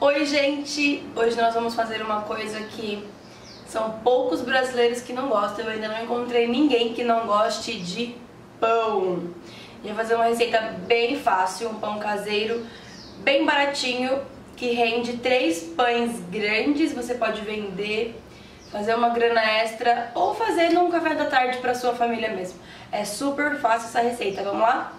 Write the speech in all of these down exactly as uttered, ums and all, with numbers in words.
Oi gente, hoje nós vamos fazer uma coisa que são poucos brasileiros que não gostam. Eu ainda não encontrei ninguém que não goste de pão. Eu vou fazer uma receita bem fácil, um pão caseiro bem baratinho que rende três pães grandes. Você pode vender, fazer uma grana extra ou fazer num café da tarde para sua família mesmo. É super fácil essa receita, vamos lá?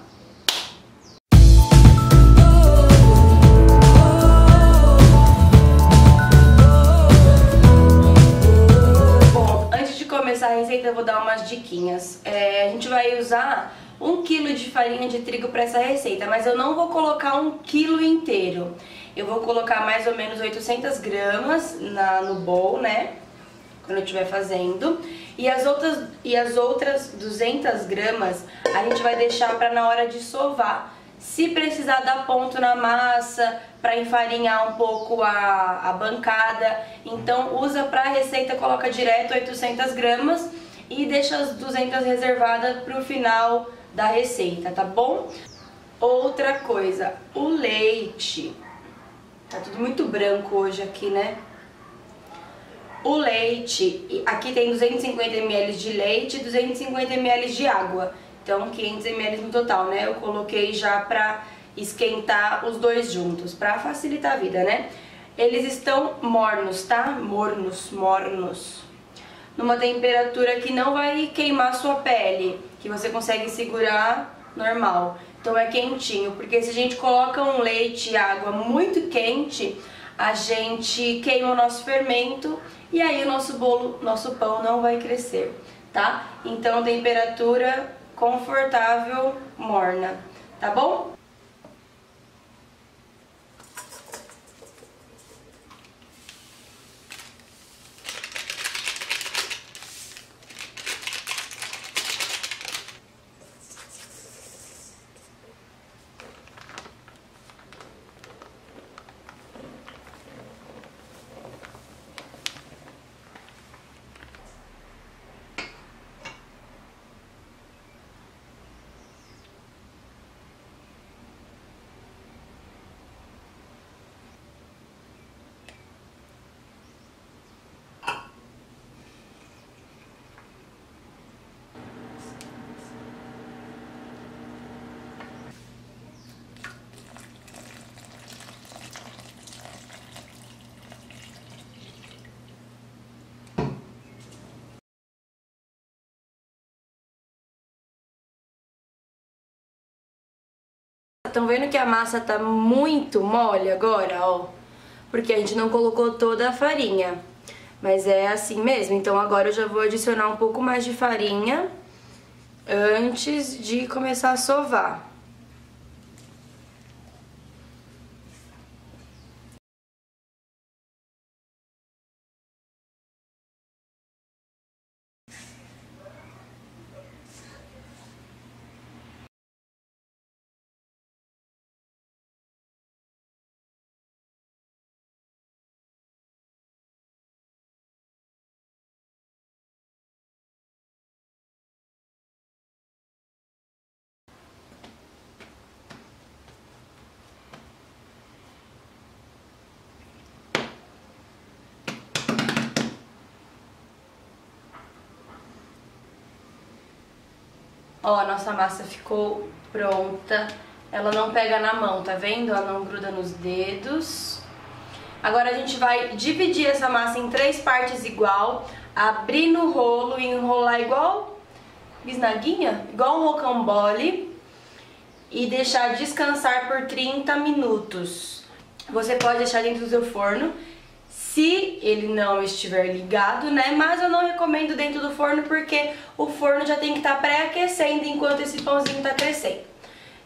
Essa receita eu vou dar umas diquinhas. É, a gente vai usar um quilo de farinha de trigo para essa receita, mas eu não vou colocar um quilo inteiro. Eu vou colocar mais ou menos oitocentas gramas na, no bowl, né? Quando eu estiver fazendo. E as outras, e as outras duzentas gramas a gente vai deixar para na hora de sovar. Se precisar dar ponto na massa, para enfarinhar um pouco a, a bancada, então usa para a receita, coloca direto oitocentas gramas e deixa as duzentas reservadas para o final da receita, tá bom? Outra coisa, o leite. Tá tudo muito branco hoje aqui, né? O leite, aqui tem duzentos e cinquenta mililitros de leite e duzentos e cinquenta mililitros de água. Então quinhentos mililitros no total, né? Eu coloquei já pra esquentar os dois juntos, pra facilitar a vida, né? Eles estão mornos, tá? Mornos, mornos. Numa temperatura que não vai queimar sua pele, que você consegue segurar normal. Então é quentinho, porque se a gente coloca um leite e água muito quente, a gente queima o nosso fermento e aí o nosso bolo, nosso pão não vai crescer, tá? Então temperatura confortável, morna, tá bom? Estão vendo que a massa tá muito mole agora, ó? Porque a gente não colocou toda a farinha. Mas é assim mesmo, então agora eu já vou adicionar um pouco mais de farinha antes de começar a sovar. Ó, a nossa massa ficou pronta. Ela não pega na mão, tá vendo? Ela não gruda nos dedos. Agora a gente vai dividir essa massa em três partes igual, abrir no rolo e enrolar igual bisnaguinha, igual um rocambole e deixar descansar por trinta minutos. Você pode deixar dentro do seu forno, se ele não estiver ligado, né? Mas eu não recomendo dentro do forno porque o forno já tem que estar pré-aquecendo enquanto esse pãozinho tá crescendo.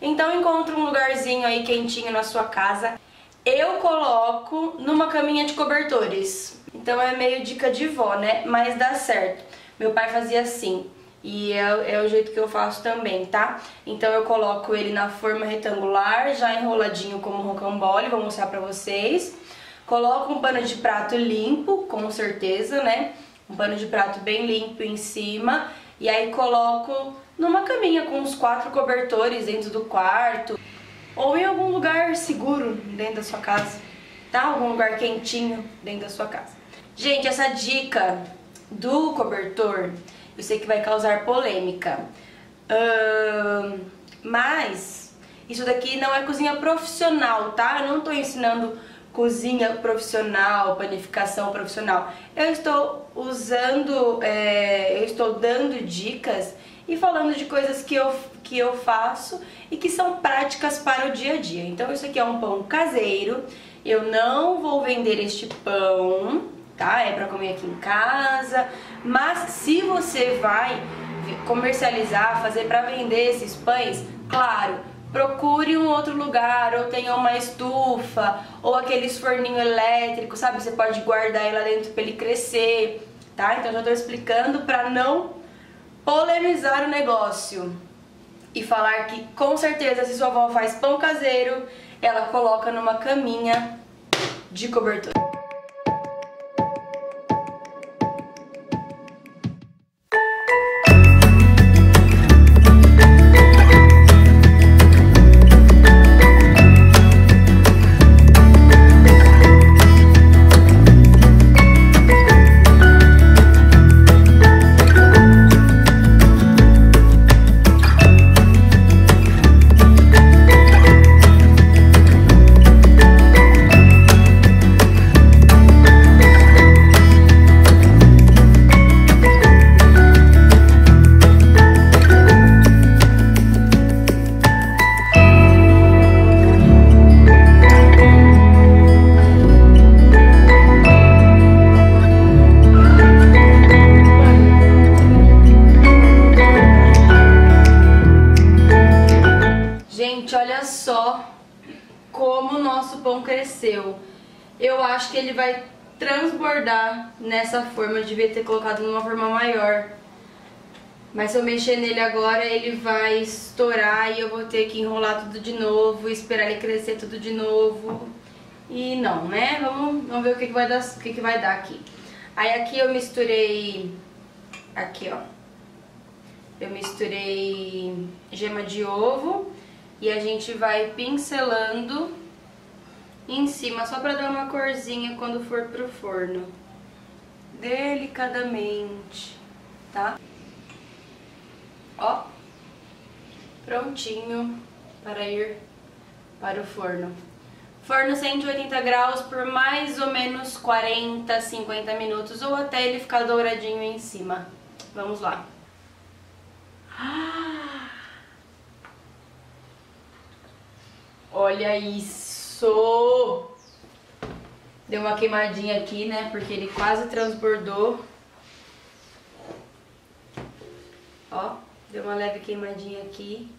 Então encontra um lugarzinho aí quentinho na sua casa. Eu coloco numa caminha de cobertores. Então é meio dica de vó, né? Mas dá certo. Meu pai fazia assim. E é, é o jeito que eu faço também, tá? Então eu coloco ele na forma retangular, já enroladinho como um rocambole. Vou mostrar pra vocês. Coloco um pano de prato limpo, com certeza, né? Um pano de prato bem limpo em cima. E aí coloco numa caminha com uns quatro cobertores dentro do quarto. Ou em algum lugar seguro dentro da sua casa. tá? Algum lugar quentinho dentro da sua casa. Gente, essa dica do cobertor, eu sei que vai causar polêmica, uh, mas isso daqui não é cozinha profissional, tá? Eu não tô ensinando cozinha profissional, panificação profissional. Eu estou usando, é, eu estou dando dicas e falando de coisas que eu, que eu faço e que são práticas para o dia a dia. Então isso aqui é um pão caseiro, eu não vou vender este pão, tá? É para comer aqui em casa, mas se você vai comercializar, fazer para vender esses pães, claro, procure um outro lugar, ou tenha uma estufa, ou aqueles forninho elétrico, sabe? Você pode guardar ele lá dentro para ele crescer, tá? Então eu já tô explicando para não polemizar o negócio e falar que com certeza se sua avó faz pão caseiro, ela coloca numa caminha de cobertor. Cresceu. Eu acho que ele vai transbordar nessa forma, eu devia ter colocado numa forma maior. Mas se eu mexer nele agora, ele vai estourar e eu vou ter que enrolar tudo de novo, esperar ele crescer tudo de novo. E não, né? Vamos, vamos ver o que, que vai dar, o que, que vai dar aqui. Aí aqui eu misturei aqui, ó. Eu misturei gema de ovo e a gente vai pincelando em cima, só pra dar uma corzinha quando for pro forno. Delicadamente, tá? Ó, prontinho para ir para o forno. Forno cento e oitenta graus por mais ou menos quarenta, cinquenta minutos, ou até ele ficar douradinho em cima. Vamos lá. Ah! Olha isso! Deu uma queimadinha aqui, né? Porque ele quase transbordou. Ó, deu uma leve queimadinha aqui.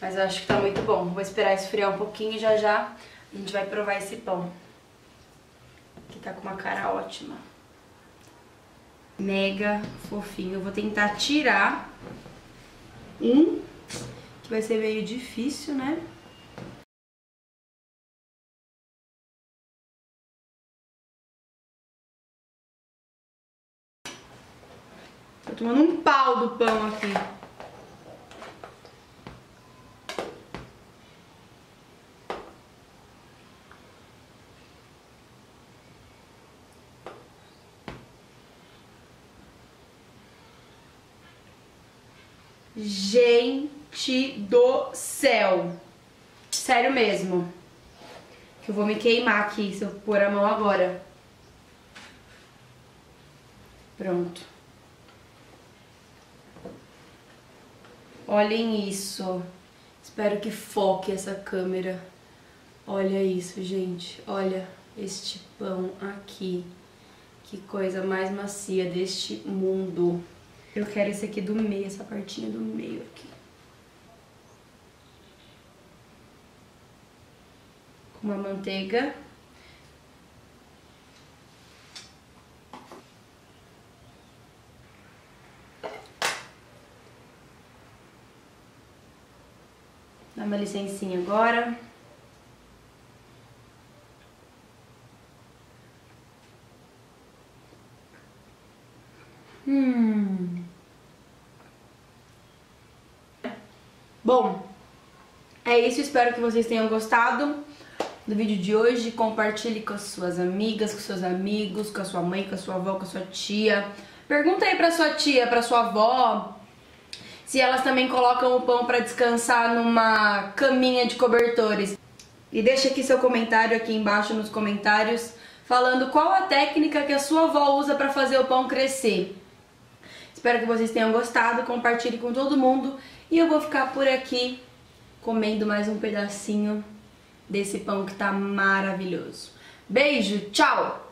Mas eu acho que tá muito bom. Vou esperar esfriar um pouquinho e já já a gente vai provar esse pão. Que tá com uma cara ótima. Mega fofinho. Eu vou tentar tirar um, que vai ser meio difícil, né? Tô tomando um pau do pão aqui. Gente do céu. Sério mesmo. Que eu vou me queimar aqui se eu pôr a mão agora. Pronto. Olhem isso. Espero que foque essa câmera. Olha isso, gente. Olha este pão aqui. Que coisa mais macia deste mundo. Eu quero esse aqui do meio, essa partinha do meio aqui. Com uma manteiga. Dá uma licencinha agora. Hum. Bom, é isso. Espero que vocês tenham gostado. do vídeo de hoje. Compartilhe com as suas amigas, com seus amigos, com a sua mãe, com a sua avó, com a sua tia. Pergunta aí pra sua tia, pra sua avó, se elas também colocam o pão pra descansar numa caminha de cobertores. E deixa aqui seu comentário aqui embaixo nos comentários, falando qual a técnica que a sua avó usa pra fazer o pão crescer. Espero que vocês tenham gostado, compartilhe com todo mundo. E eu vou ficar por aqui comendo mais um pedacinho desse pão que tá maravilhoso. Beijo, tchau!